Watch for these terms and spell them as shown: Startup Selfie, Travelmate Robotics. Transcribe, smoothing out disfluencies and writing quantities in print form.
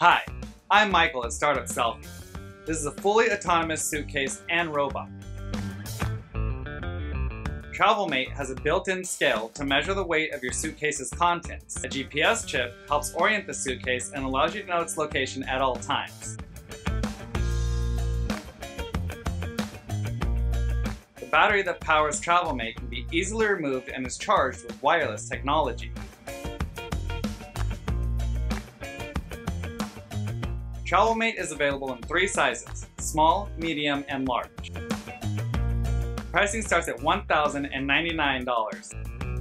Hi, I'm Michael at Startup Selfie. This is a fully autonomous suitcase and robot. TravelMate has a built-in scale to measure the weight of your suitcase's contents. A GPS chip helps orient the suitcase and allows you to know its location at all times. The battery that powers TravelMate can be easily removed and is charged with wireless technology. TravelMate is available in 3 sizes: small, medium, and large. Pricing starts at $1,099.